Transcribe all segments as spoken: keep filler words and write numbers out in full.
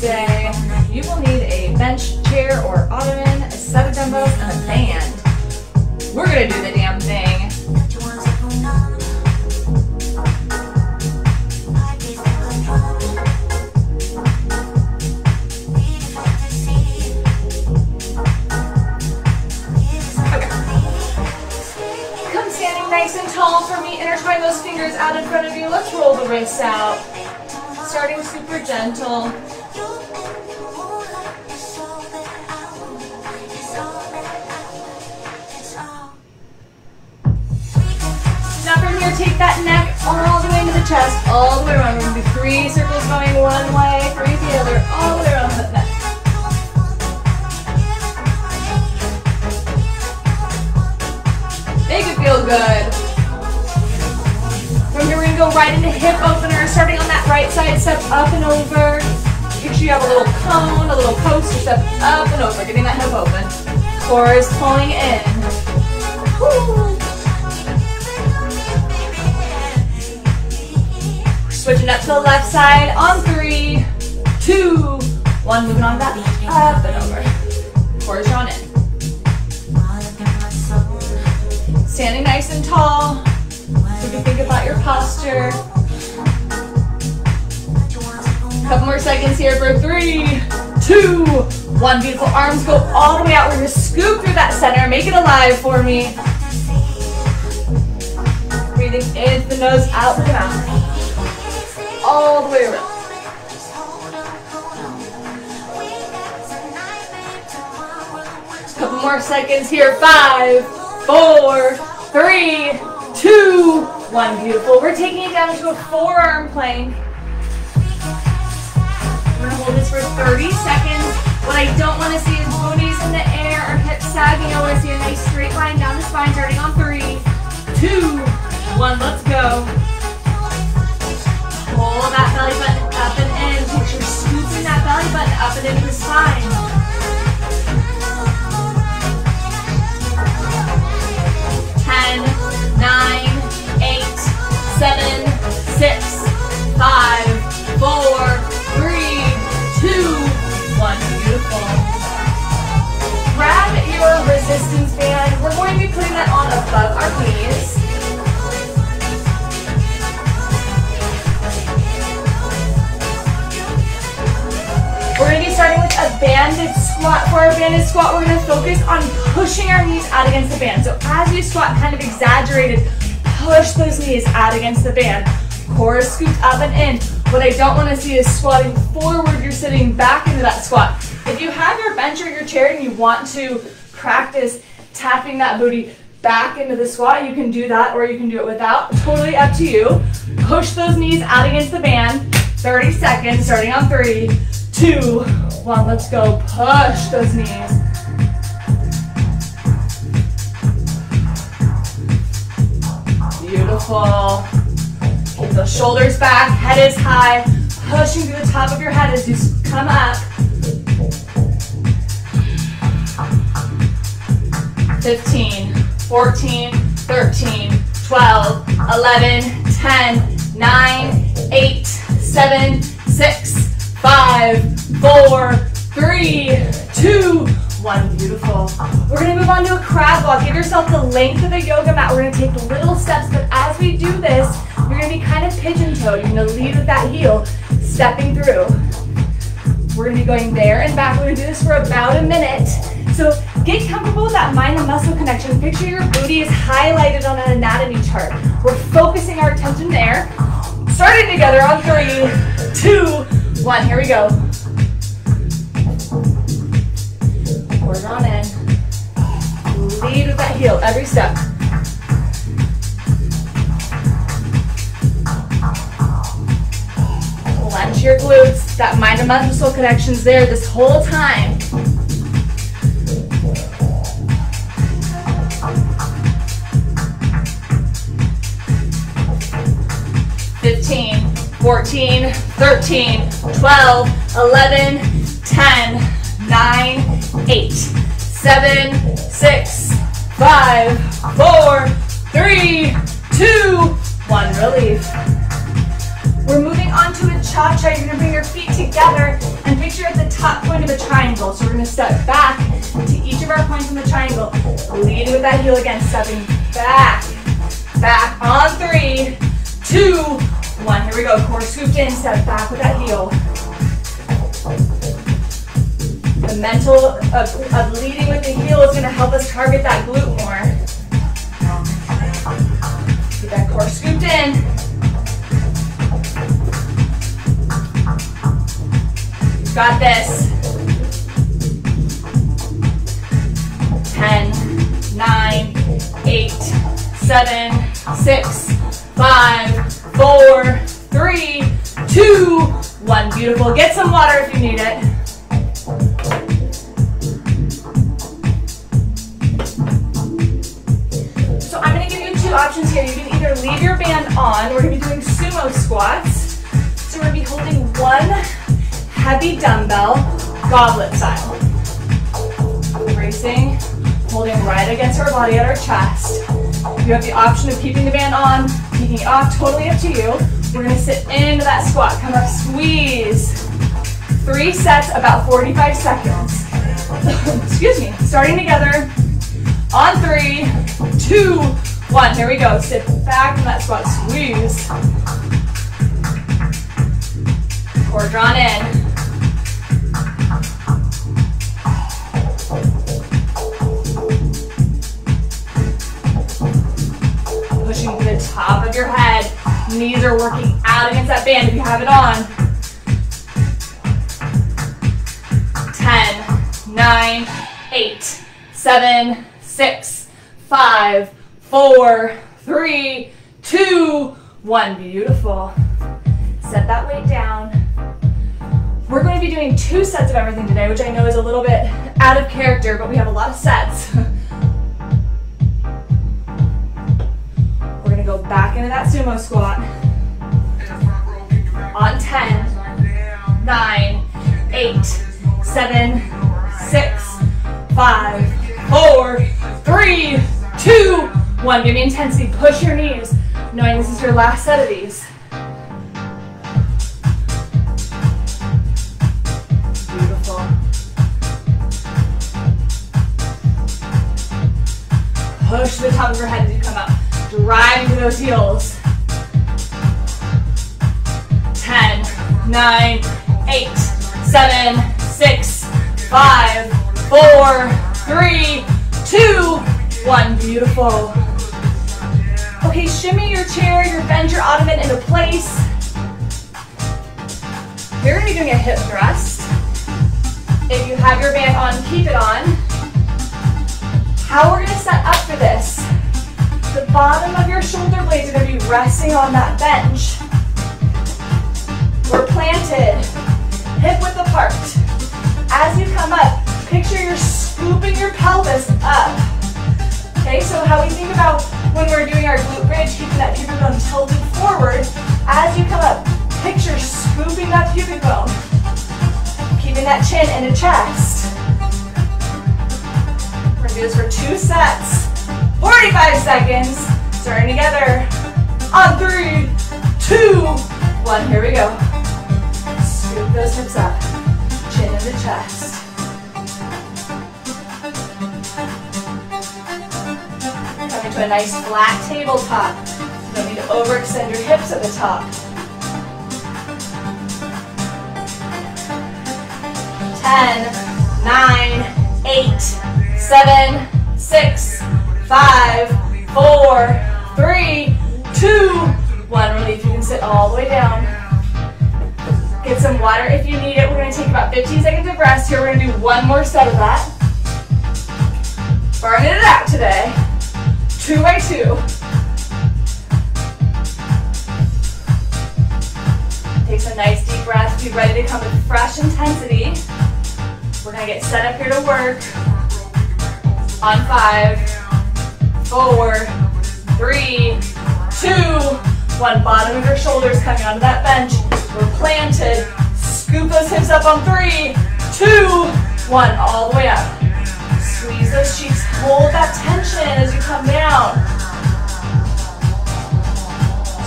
today. You will need a bench, chair, or ottoman, a set of dumbbells, and a band. We're gonna do the damn thing. Nice and tall for me, intertwine those fingers out in front of you. Let's roll the wrists out. Starting super gentle. Now from here, take that neck all the way into the chest, all the way around. We're going to do three circles going one way, three the other, all the way around the neck. Make it feel good. From here, we're gonna go right into hip opener, starting on that right side, step up and over. Make sure you have a little cone, a little post, and step up and over, getting that hip open. Core is pulling in. Woo. Switching up to the left side on three, two, one, moving on back, up and over. Core is drawn in. Standing nice and tall, so you can think about your posture. A couple more seconds here for three, two, one. Beautiful. Arms go all the way out. We're going to scoop through that center. Make it alive for me. Breathing in the nose, out the mouth. All the way around. A couple more seconds here. Five, four, three, two, one. Beautiful. We're taking it down into a forearm plank. We're going to hold this for thirty seconds. What I don't want to see is booties in the air or hips sagging. I want to see a nice straight line down the spine, starting on three, two, one. Let's go. Pull that belly button up and in. Picture scooping that belly button up and into the spine. ten, nine, eight, seven, six, five, four, three, two, one. Beautiful. Grab your resistance band. We're going to be putting that on above our knees. We're going to be starting with a banded squat. For our banded squat, we're going to focus on pushing our knees out against the band. So as you squat, kind of exaggerated, push those knees out against the band. Core is scooped up and in. What I don't want to see is squatting forward. You're sitting back into that squat. If you have your bench or your chair and you want to practice tapping that booty back into the squat, you can do that, or you can do it without. Totally up to you. Push those knees out against the band. thirty seconds, starting on three, two, one. Let's go. Push those knees. Beautiful. Keep those shoulders back, head is high, pushing through the top of your head as you come up. fifteen, fourteen, thirteen, twelve, eleven, ten, nine, eight, seven, six, five, four, three, two, one. Beautiful. We're going to move on to a crab walk. Give yourself the length of the yoga mat. We're going to take little steps, but as we do this, you're going to be kind of pigeon-toed. You're going to lead with that heel, stepping through. We're going to be going there and back. We're going to do this for about a minute. So get comfortable with that mind and muscle connection. Picture your booty is highlighted on an anatomy chart. We're focusing our attention there. Starting together on three, two, one. Here we go. We're on in. Lead with that heel every step. Clench your glutes. That mind and muscle connection's there this whole time. fifteen, fourteen, thirteen, twelve, eleven, ten, nine, eight, seven, six, five, four, three, two, one. Release. We're moving on to a cha-cha, you're gonna bring your feet together and picture at the top point of a triangle. So we're gonna step back to each of our points in the triangle. Lead with that heel again, stepping back, back on three, two, one. Here we go, core scooped in, step back with that heel. The mental of, of leading with the heel is gonna help us target that glute more. Get that core scooped in. Got this. ten, nine, eight, seven, six, five, four, three, two, one. Beautiful. Get some water if you need it. So I'm going to give you two options here. You can either leave your band on. We're going to be doing sumo squats. So we're going to be holding one heavy dumbbell, goblet style. Bracing, holding right against our body at our chest. You have the option of keeping the band on, taking it off, totally up to you. We're gonna sit into that squat, come up, squeeze. Three sets, about forty-five seconds. Excuse me, starting together. On three, two, one, here we go. Sit back in that squat, squeeze. Core drawn in. Pushing to the top of your head. Knees are working out against that band if you have it on. ten, nine, eight, seven, six, five, four, three, two, one. Beautiful. Set that weight down. We're going to be doing two sets of everything today, which I know is a little bit out of character, but we have a lot of sets. We're gonna go back into that sumo squat. On ten, nine, eight, seven, six, five, four, three, two, one. Give me intensity, push your knees, knowing this is your last set of these. Beautiful. Push to the top of your head as you come up. Drive into those heels. ten, nine, eight, seven, six, five, four, three, two, one. Beautiful. Okay, shimmy your chair, your bend your ottoman into place. We're going to be doing a hip thrust. If you have your band on, keep it on. How we're going to set up for this. The bottom of your shoulder blades are going to be resting on that bench. We're planted, hip width apart. As you come up, picture you're scooping your pelvis up. Okay, so how we think about when we're doing our glute bridge, keeping that pubic bone tilted forward. As you come up, picture scooping that pubic bone, keeping that chin in a chest. We're going to do this for two sets. forty-five seconds, starting together, on three, two, one, here we go. Scoop those hips up, chin in the chest. Come into a nice flat tabletop. You don't need to overextend your hips at the top. ten, nine, eight, seven, six, five, four, three, two, one. Release. You can sit all the way down. Get some water if you need it. We're going to take about fifteen seconds of rest here. We're going to do one more set of that. Burning it out today. Two by two. Take some nice deep breaths. Be ready to come with fresh intensity. We're going to get set up here to work. On five, four, three, two, one. Bottom of your shoulders coming onto that bench. We're planted. Scoop those hips up on three, two, one. All the way up. Squeeze those cheeks. Hold that tension as you come down.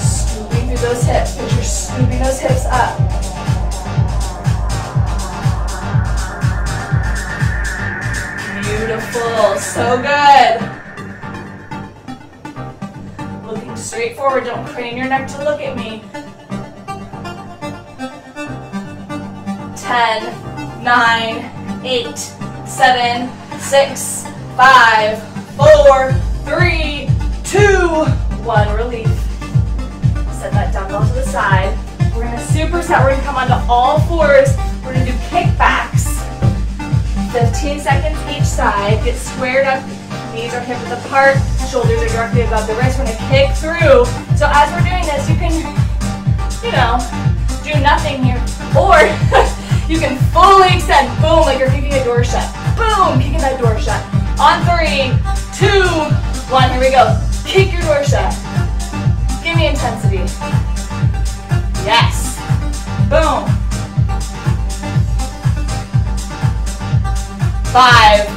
Scooping through those hips. Picture scooping those hips up. Beautiful, so good. Looking straight forward, don't crane your neck to look at me. ten, nine, eight, seven, six, five, four, three, two, one, relief. Set that dumbbell to the side. We're gonna superset, we're gonna come onto all fours. We're gonna do kickbacks. fifteen seconds each side. Get squared up, knees are hip width apart, shoulders are directly above the wrist. We're gonna kick through. So as we're doing this, you can, you know, do nothing here. Or you can fully extend, boom, like you're kicking a door shut. Boom, kicking that door shut. On three, two, one, here we go. Kick your door shut. Give me intensity. Yes. Boom. Five,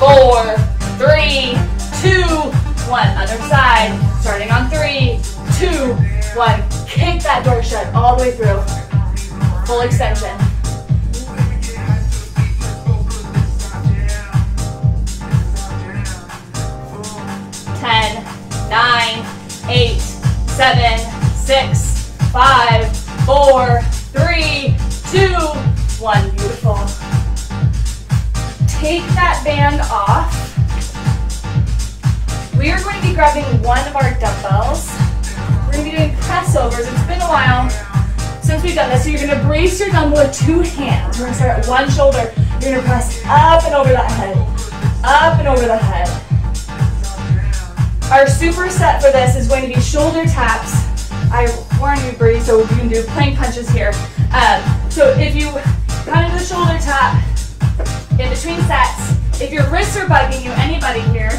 four, three, two, one. Other side. Starting on three, two, one. Kick that door shut all the way through. Full extension. Ten, nine, eight, seven, six, five, four, three, two, one. Beautiful. Take that band off. We are going to be grabbing one of our dumbbells. We're going to be doing press overs. It's been a while since we've done this. So you're going to brace your dumbbell with two hands. We're going to start at one shoulder. You're going to press up and over that head. Up and over the head. Our superset for this is going to be shoulder taps. I warned you, Bree, so you can do plank punches here. Um, so if you come into the shoulder tap in between sets, if your wrists are bugging you, anybody here,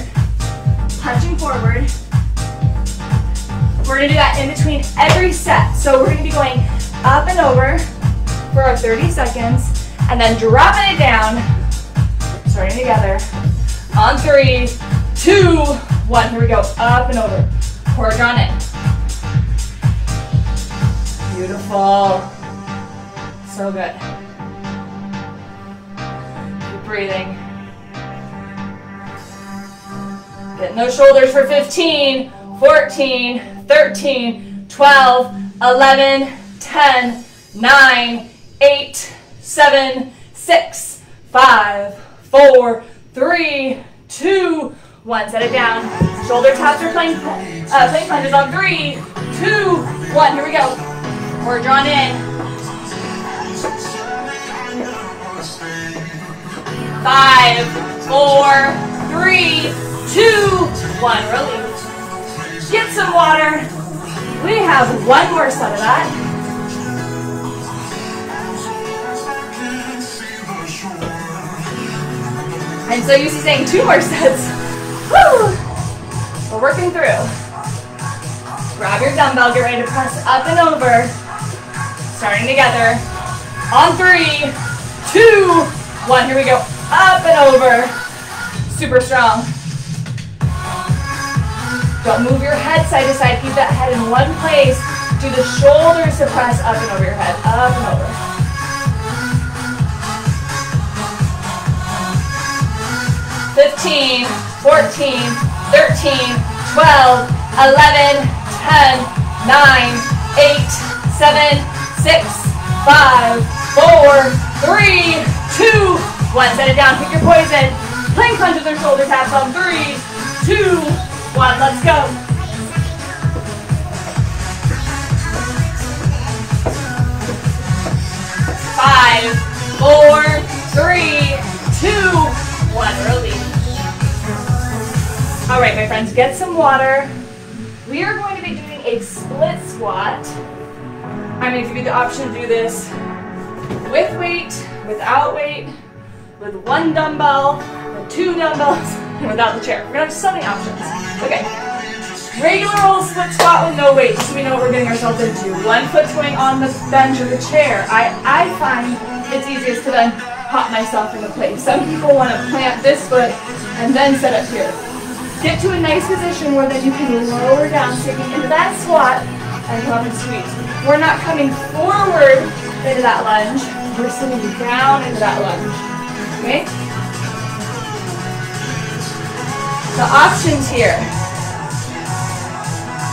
punching forward. We're going to do that in between every set. So we're going to be going up and over for our thirty seconds and then dropping it down, starting together. On three, two, one, here we go, up and over. Core drawn in. Beautiful. So good. Keep breathing. Getting those shoulders for fifteen, fourteen, thirteen, twelve, eleven, ten, nine, eight, seven, six, five, four, three, two, one. Set it down. Shoulder taps or plank, uh, plank punches on three, two, one. Here we go. We're drawn in. Five, four, three, two, one. Release. Get some water. We have one more set of that. I'm so used to saying two more sets. Woo! We're working through. Grab your dumbbell, get ready to press up and over. Starting together. On three, two, one. Here we go. Up and over. Super strong. Don't move your head side to side. Keep that head in one place. Do the shoulders to press up and over your head. Up and over. fifteen, fourteen, thirteen, twelve, eleven, ten, nine, eight, seven, six, five, four, three, two, one. Set it down, pick your poison. Plank punches or shoulder taps on three, two, one. Let's go. five, four, three, two, one. Release. All right, my friends, get some water. We are going to be doing a split squat. I'm going to give you the option to do this with weight, without weight, with one dumbbell, with two dumbbells, and without the chair. We're going to have so many options. Okay. Regular old split squat with no weight, just so we know what we're getting ourselves into. One foot swing on the bench or the chair. I, I find it's easiest to then pop myself into place. Some people want to plant this foot and then sit up here. Get to a nice position where then you can lower down, sticking into that squat and come and squeeze. We're not coming forward into that lunge. We're sitting down into that lunge. Okay? the options here.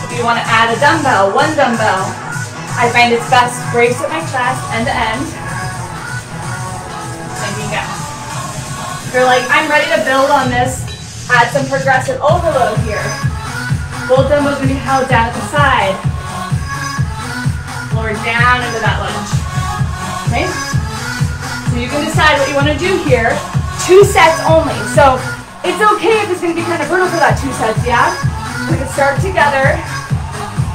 If you want to add a dumbbell, one dumbbell, I find it's best brace at my chest, end to end. And you go. If you're like, I'm ready to build on this, add some progressive overload here. Both dumbbells can be held down at the side. Lower down into that lunge. Okay? So you can decide what you want to do here. Two sets only. So it's okay if it's going to be kind of brutal for that two sets, yeah? We can start together,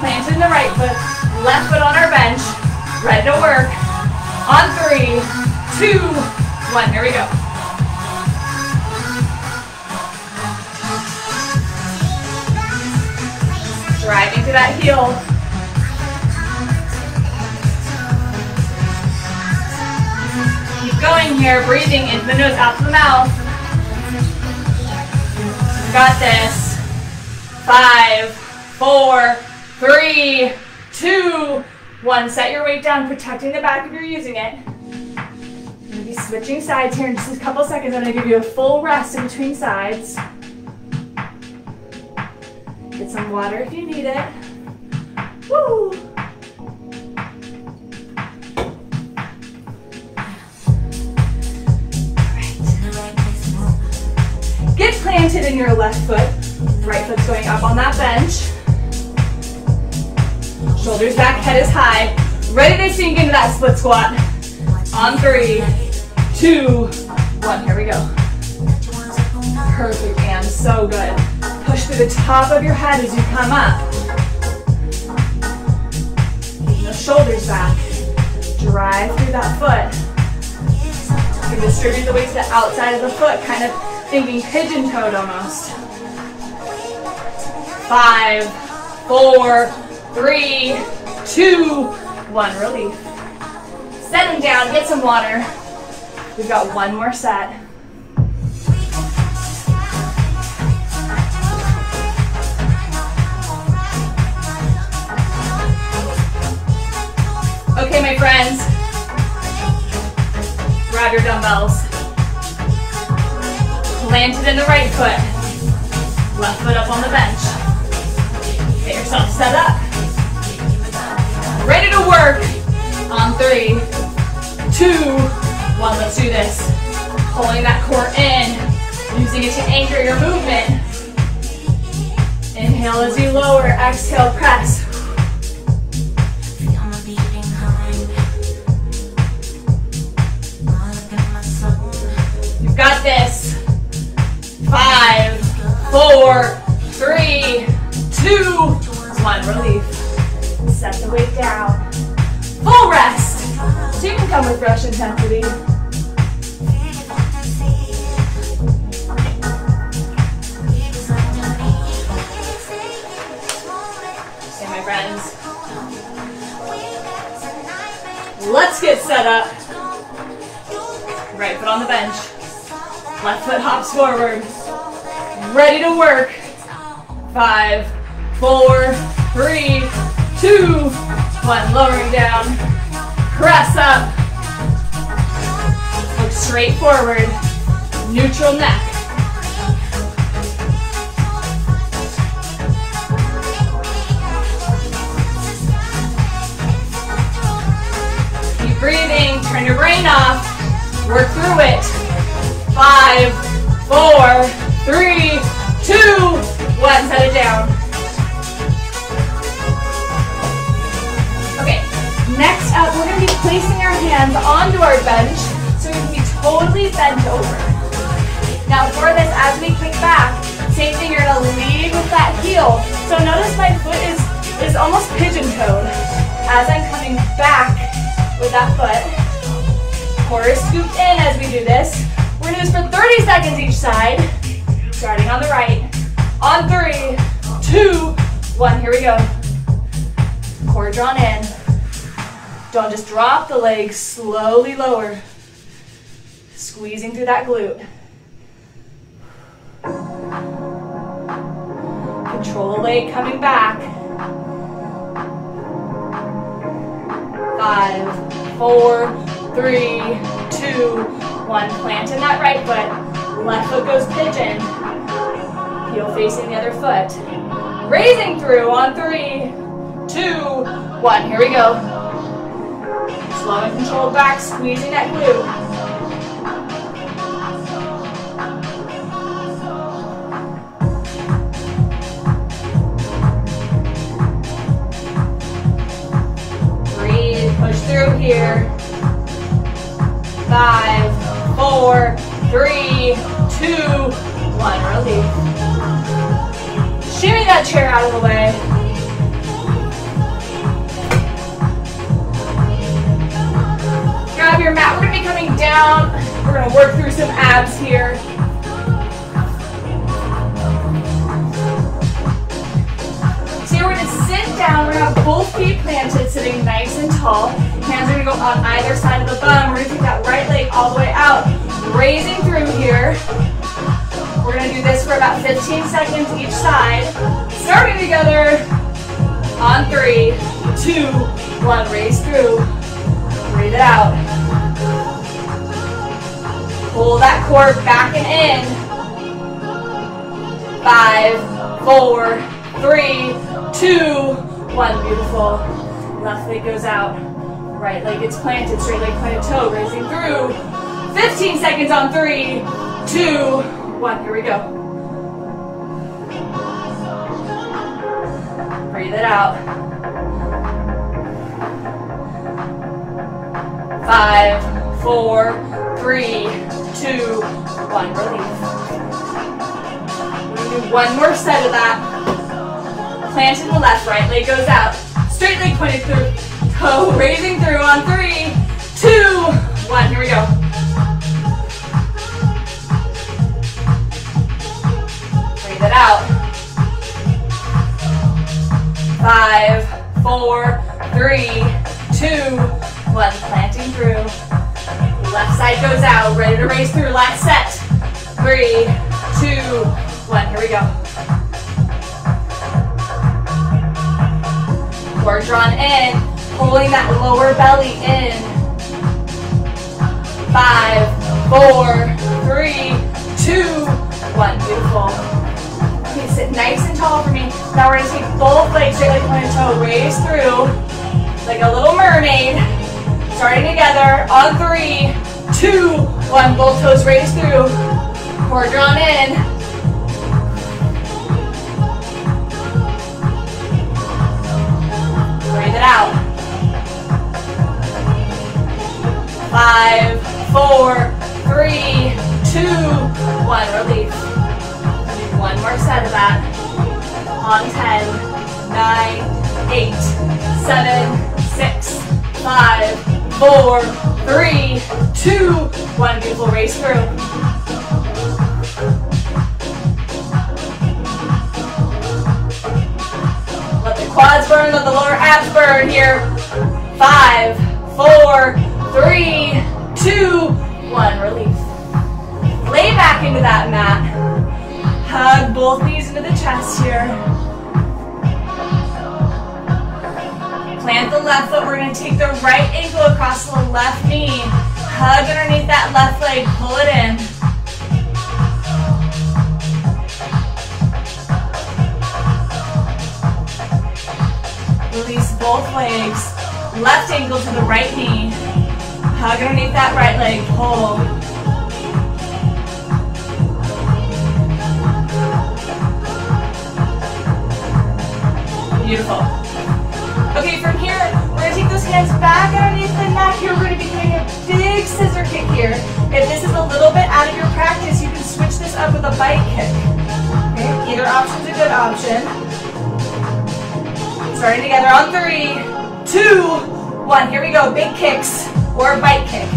planted in the right foot, left foot on our bench, ready to work. On three, two, one. Here we go. Driving to that heel. Keep going here, breathing into the nose, out to the mouth. Got this. Five, four, three, two, one. Set your weight down, protecting the back if you're using it. I'm gonna be switching sides here in just a couple seconds. I'm gonna give you a full rest in between sides. Get some water if you need it. Woo! Right. Get planted in your left foot. Right foot's going up on that bench. Shoulders back, head is high. Ready to sink into that split squat. On three, two, one. Here we go. Perfect, and so good. Push through the top of your head as you come up. Keep the shoulders back. Drive through that foot. You can distribute the weight to the outside of the foot, kind of thinking pigeon-toed almost. Five, four, three, two, one. Release. Set them down, get some water. We've got one more set. Okay, my friends, grab your dumbbells, planted in the right foot, left foot up on the bench, get yourself set up, ready to work, on three, two, one, let's do this, pulling that core in, using it to anchor your movement, inhale as you lower, exhale, press. Got this. Five, four, three, two, one. Relief. Set the weight down. Full rest. So you can come with fresh intensity. Okay, my friends. Let's get set up. Right foot on the bench. Left foot hops forward. Ready to work. Five, four, three, two, one. Lowering down. Press up. Look straight forward. Neutral neck. Keep breathing. Turn your brain off. Work through it. Five, four, three, two, one. Set it down. Okay, next up, we're going to be placing our hands onto our bench so we can be totally bent over. Now for this, as we kick back, same thing, you're going to lead with that heel. So notice my foot is, is almost pigeon-toed. As I'm coming back with that foot, core is scooped in as we do this. We're going to do this for thirty seconds each side, starting on the right. On three, two, one, here we go. Core drawn in. Don't just drop the legs, slowly lower. Squeezing through that glute. Control the leg coming back. Five, four, three, two, one. Plant in that right foot. Left foot goes pigeon. heel facing the other foot. Raising through on three, two, one. Here we go. Slow and controlled back, squeezing that glute. Push through here. Five, four, three, two, one. Release. Shimmy that chair out of the way. Grab your mat. We're going to be coming down. We're going to work through some abs here. Down. We're going to have both feet planted, sitting nice and tall. Hands are going to go on either side of the bum. We're going to take that right leg all the way out, raising through here. We're going to do this for about fifteen seconds each side. Starting together on three, two, one. Raise through. Breathe it out. Pull that core back and in. Five, four, three, two, one. Beautiful. Left leg goes out. Right leg gets planted. Straight leg pointed toe. Raising through. fifteen seconds on three, two, one. Here we go. Breathe it out. Five, four, three, two, one. Release. We're going to do one more set of that. Plant in the left, right leg goes out. Straight leg pointed through, toe raising through on three, two, one. Here we go. Breathe it out. Five, four, three, two, one. Planting through. Left side goes out. Ready to raise through. Last set. Three, two, one. Here we go. Core drawn in, pulling that lower belly in. Five, four, three, two, one. Beautiful. Okay, sit nice and tall for me. Now we're going to take both legs, straight leg pointed toe, raise through, like a little mermaid. Starting together on three, two, one. Both toes raised through. Core drawn in. Breathe it out. Five, four, three, two, one. Release. Do one more set of that. On ten, nine, eight, seven, six, five, four, three, two, one. Beautiful. Race through. Quads burn, let the lower abs burn here. Five, four, three, two, one. Release. Lay back into that mat. Hug both knees into the chest here. Plant the left foot. We're going to take the right ankle across the left knee. Hug underneath that left leg. Pull it in. Release both legs. Left ankle to the right knee. Hug underneath that right leg. Pull. Beautiful. Okay, from here, we're going to take those hands back underneath the mat here. We're going to be doing a big scissor kick here. If this is a little bit out of your practice, you can switch this up with a bike kick. Okay? Either option's a good option. Starting together on three, two, one. Here we go. Big kicks or bite kick.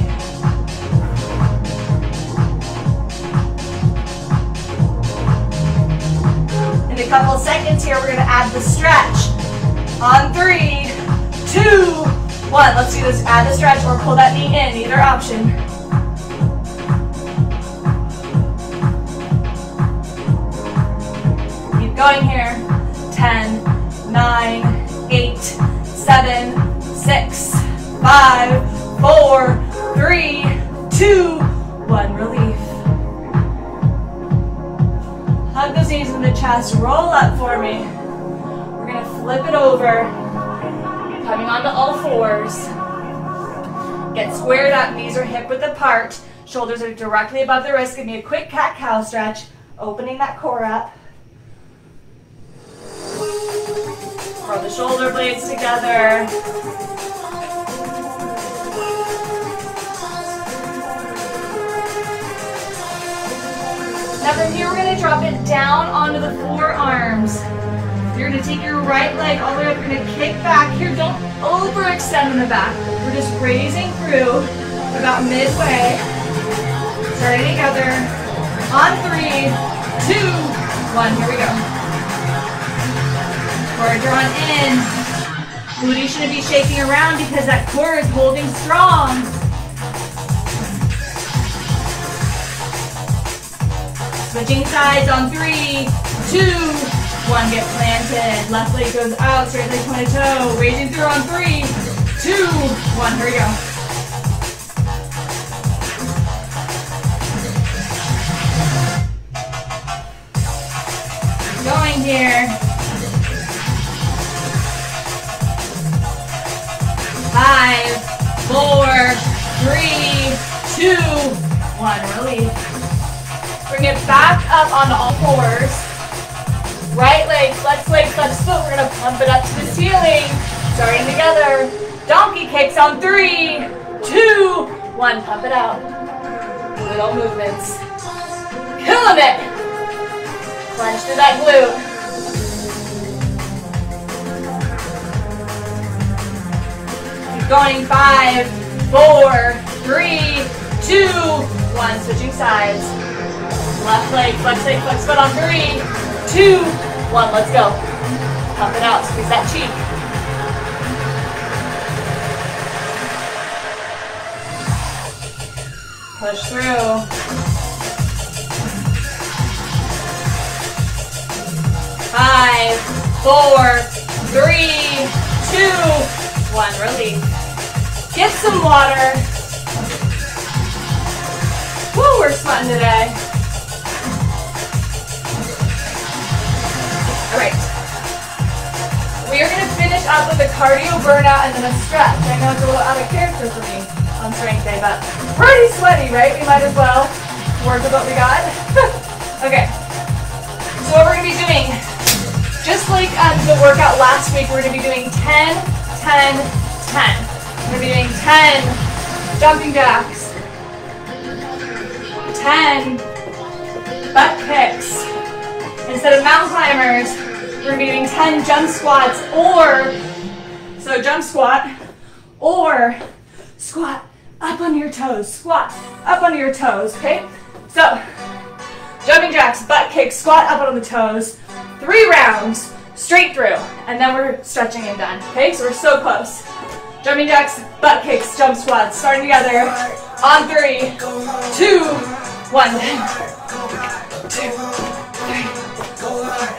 In a couple seconds here, we're going to add the stretch. On three, two, one. Let's do this. Add the stretch or pull that knee in. Either option. Keep going here. Ten. Nine, eight, seven, six, five, four, three, two, one. Relief. Hug those knees in the chest, roll up for me. We're gonna flip it over, coming onto all fours. Get squared up, knees are hip width apart, shoulders are directly above the wrist. Give me a quick cat-cow stretch, opening that core up. Throw the shoulder blades together. Now from here, we're going to drop it down onto the forearms. You're going to take your right leg all the way up. You're going to kick back here. Don't overextend in the back. We're just raising through about midway. Starting together. On three, two, one. Here we go. Core drawn in. Booty shouldn't be shaking around because that core is holding strong. Switching sides on three, two, one. Get planted. Left leg goes out. Straight leg point to toe. Raising through on three, two, one. Here we go. Going here. Five, four, three, two, one. Release. Bring it back up onto all fours. Right leg, flex leg, flex foot. We're going to pump it up to the ceiling. Starting together. Donkey kicks on three, two, one. Pump it out. Little movements. Killing it. Plunge through that glute. Keep going. Five, four, three, two, one. Switching sides. Left leg, flex leg, flex foot on three, two, one. Let's go. Pump it out, squeeze that cheek. Push through. Five, four, three, two, one. Release. Get some water. Woo, we're sweating today. We are going to finish up with a cardio burnout and then a stretch. I know it's a little out of character for me on strength day, but we're pretty sweaty, right? We might as well work with what we got. Okay. So what we're going to be doing, just like um, the workout last week, we're going to be doing ten, ten, ten. We're going to be doing ten jumping jacks, ten butt kicks. Instead of mountain climbers, we're going to be doing ten jump squats or, so jump squat or squat up on your toes, squat up on your toes, okay? So, jumping jacks, butt kicks, squat up on the toes, three rounds, straight through, and then we're stretching and done, okay? So we're so close. Jumping jacks, butt kicks, jump squats, starting together on three, two, one, two.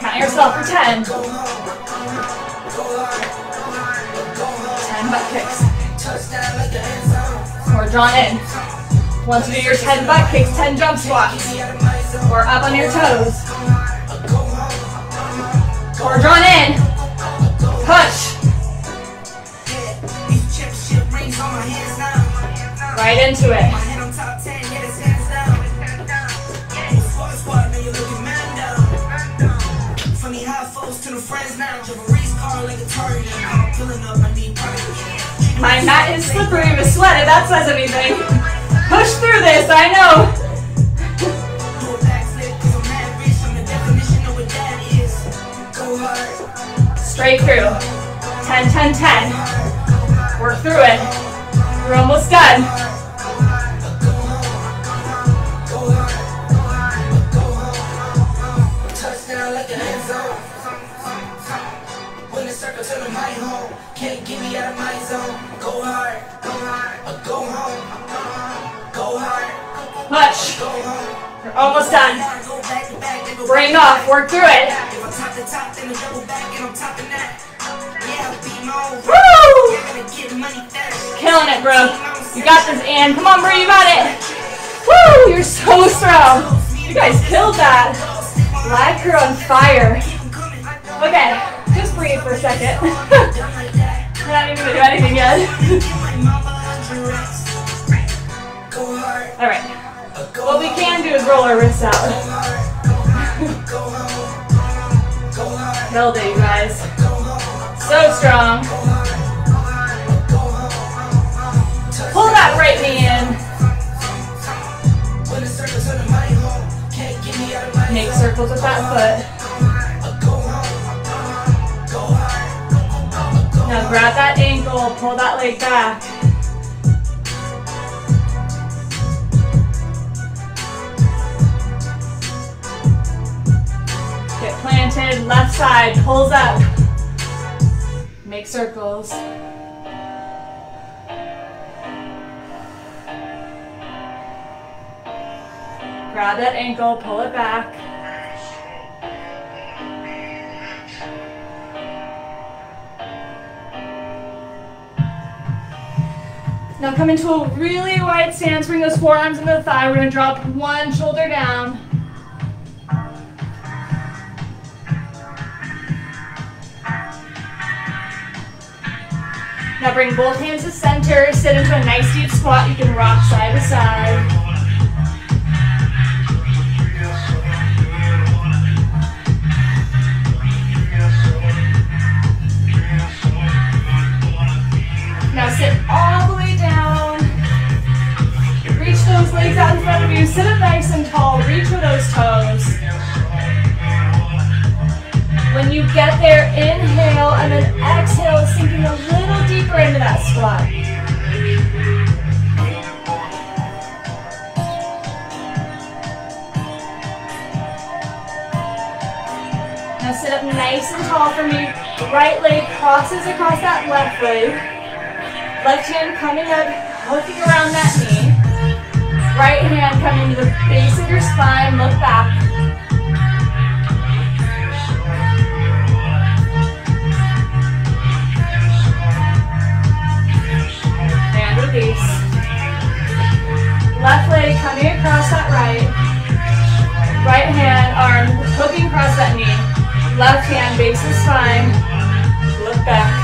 Count yourself for ten. ten butt kicks. Or drawn in. Once you do your ten butt kicks, ten jump squats. Or up on your toes. Or drawn in. Push. Right into it. My mat is slippery with sweat, if that says anything. Push through this, I know. Straight through. ten, ten, ten. Work through it. We're almost done. Can't get me out of my zone. Go hard, go hard, go home, go hard. Push. You're almost done. Brain off. Work through it. Woo! Killing it, bro. You got this, Ann. Come on, bro. You got it. Woo! You're so strong. You guys killed that. Like her on fire. Okay, just breathe for a second. We're not even going to do anything yet. Alright. What we can do is roll our wrists out. That'll do, you guys. So strong. Pull that right knee in. Make circles with that foot. Now grab that ankle, pull that leg back. Get planted, left side, pulls up. Make circles. Grab that ankle, pull it back. Now come into a really wide stance, bring those forearms into the thigh. We're going to drop one shoulder down. Now bring both hands to center, sit into a nice deep squat. You can rock side to side. Now sit all the way down, reach those legs out in front of you, sit up nice and tall, reach for those toes. When you get there, inhale and then exhale, sinking a little deeper into that squat. Now sit up nice and tall for me, right leg crosses across that left leg. Left hand coming up, hooking around that knee. Right hand coming to the base of your spine, look back. And release. Left leg coming across that right. Right hand, arm hooking across that knee. Left hand, base of spine, look back.